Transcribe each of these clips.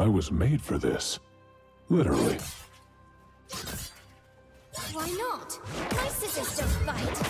I was made for this. Literally. Why not? My sisters don't fight!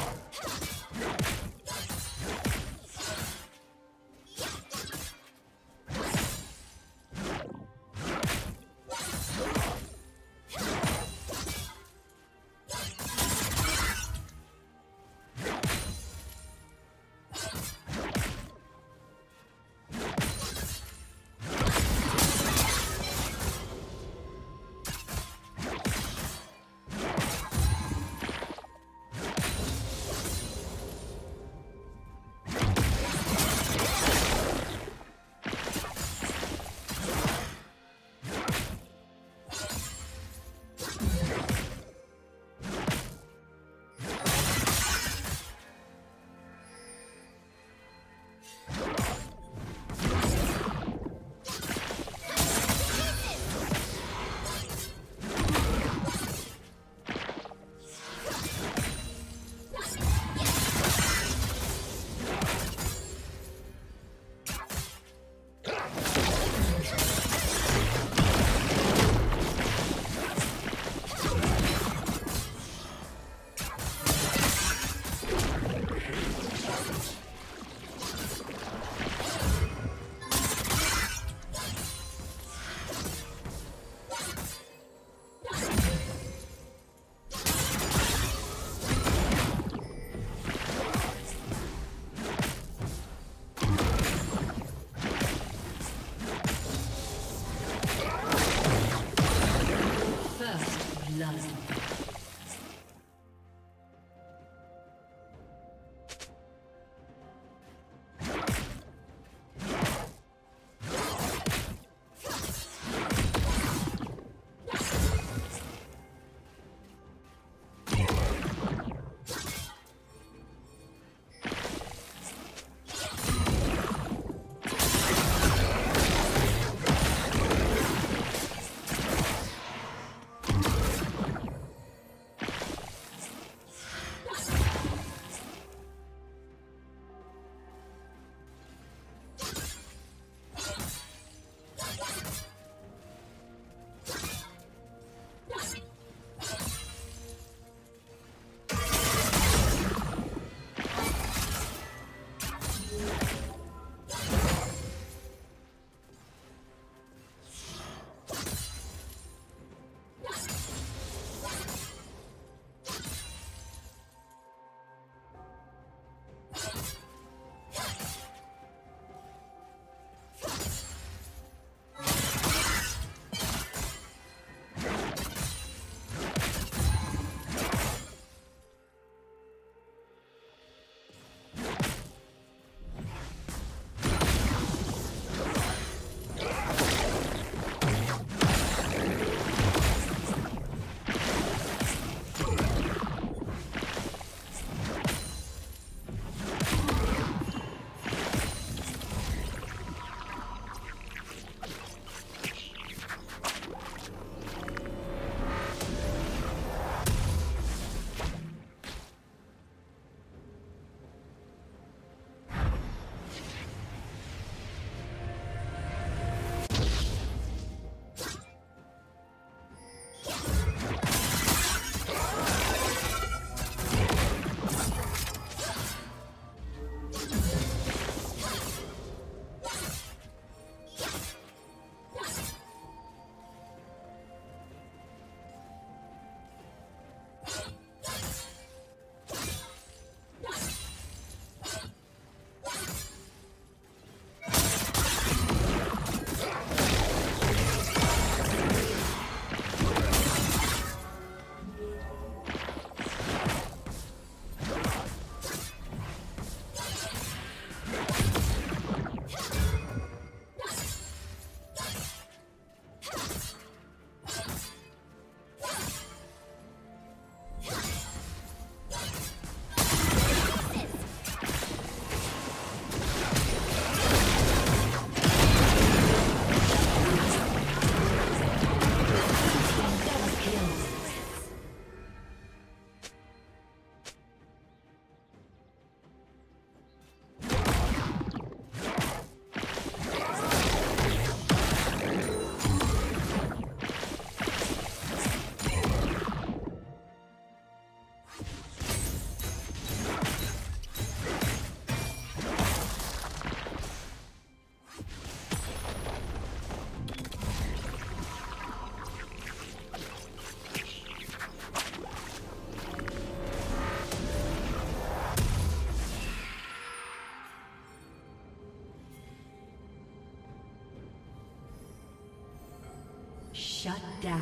Shut down.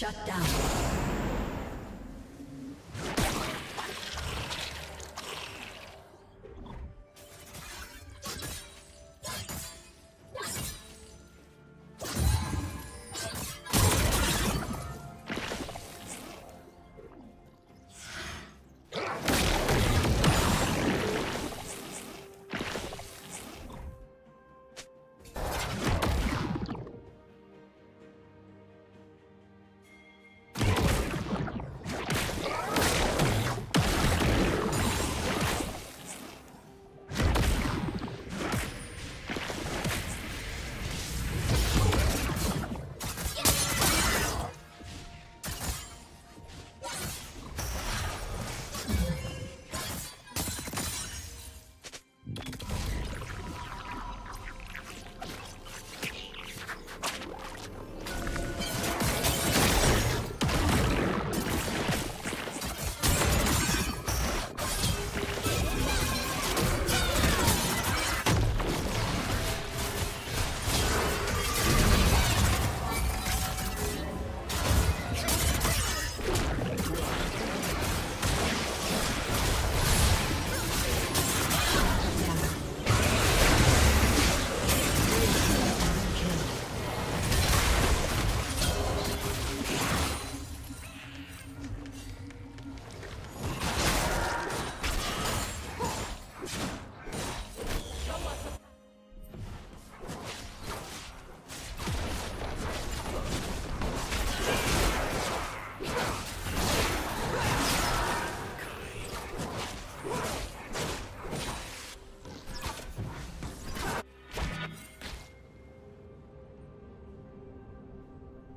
Shut down.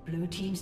Blue team's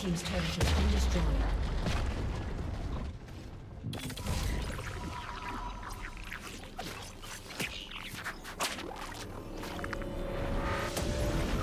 Team's turret has been destroyed.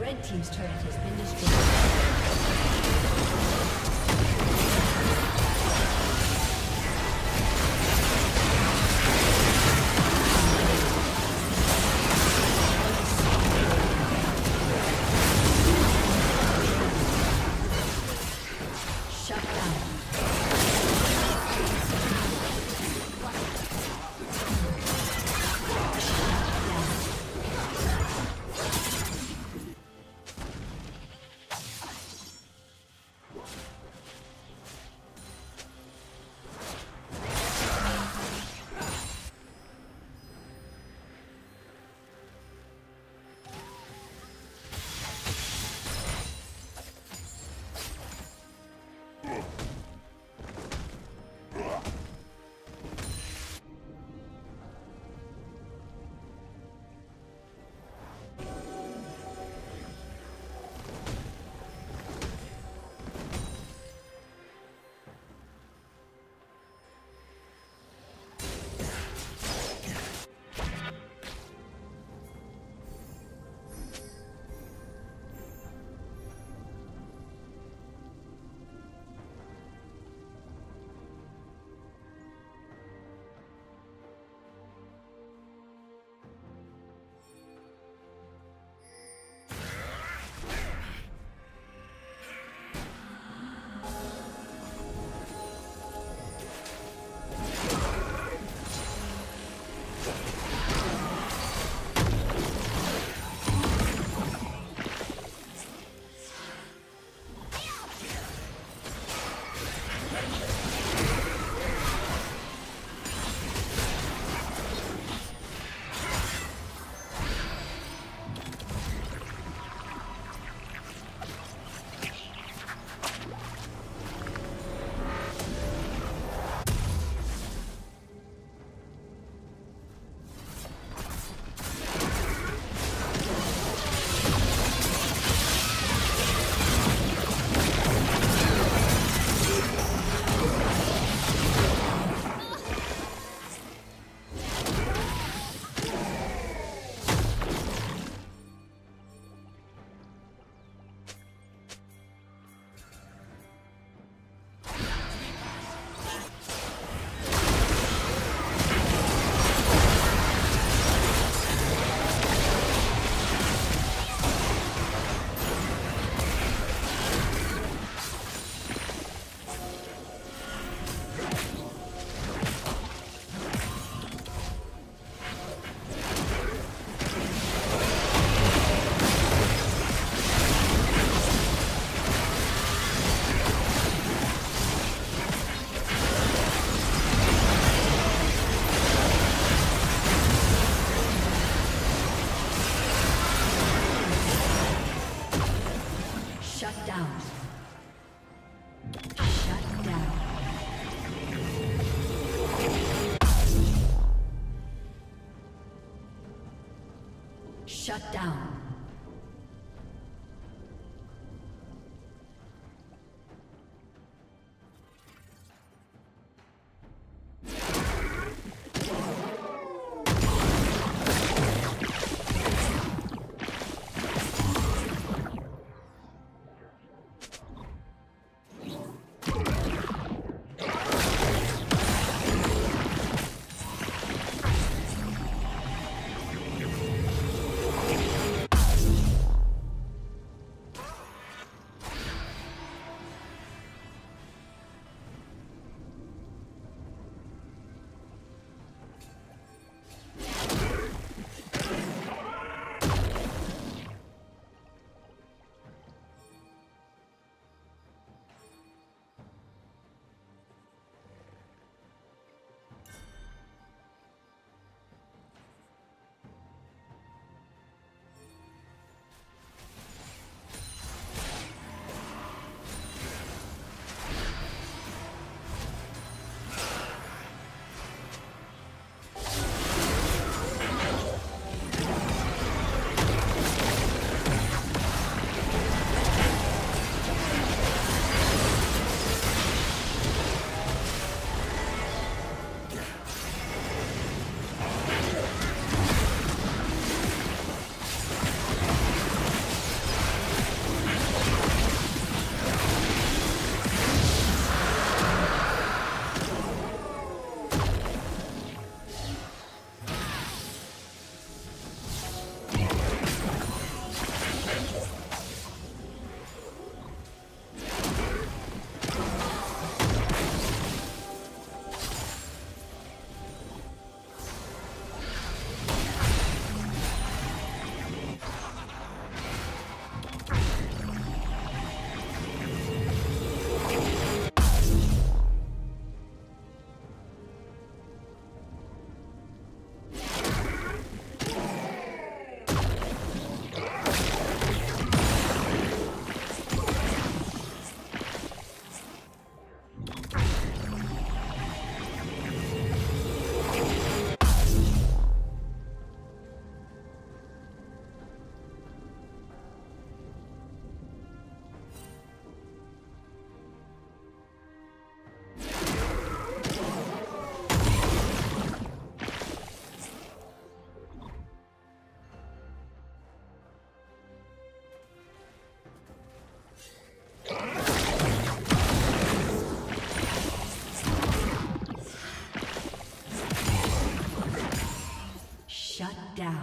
Red team's turret has been destroyed. Shut down. down.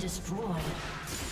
Destroyed.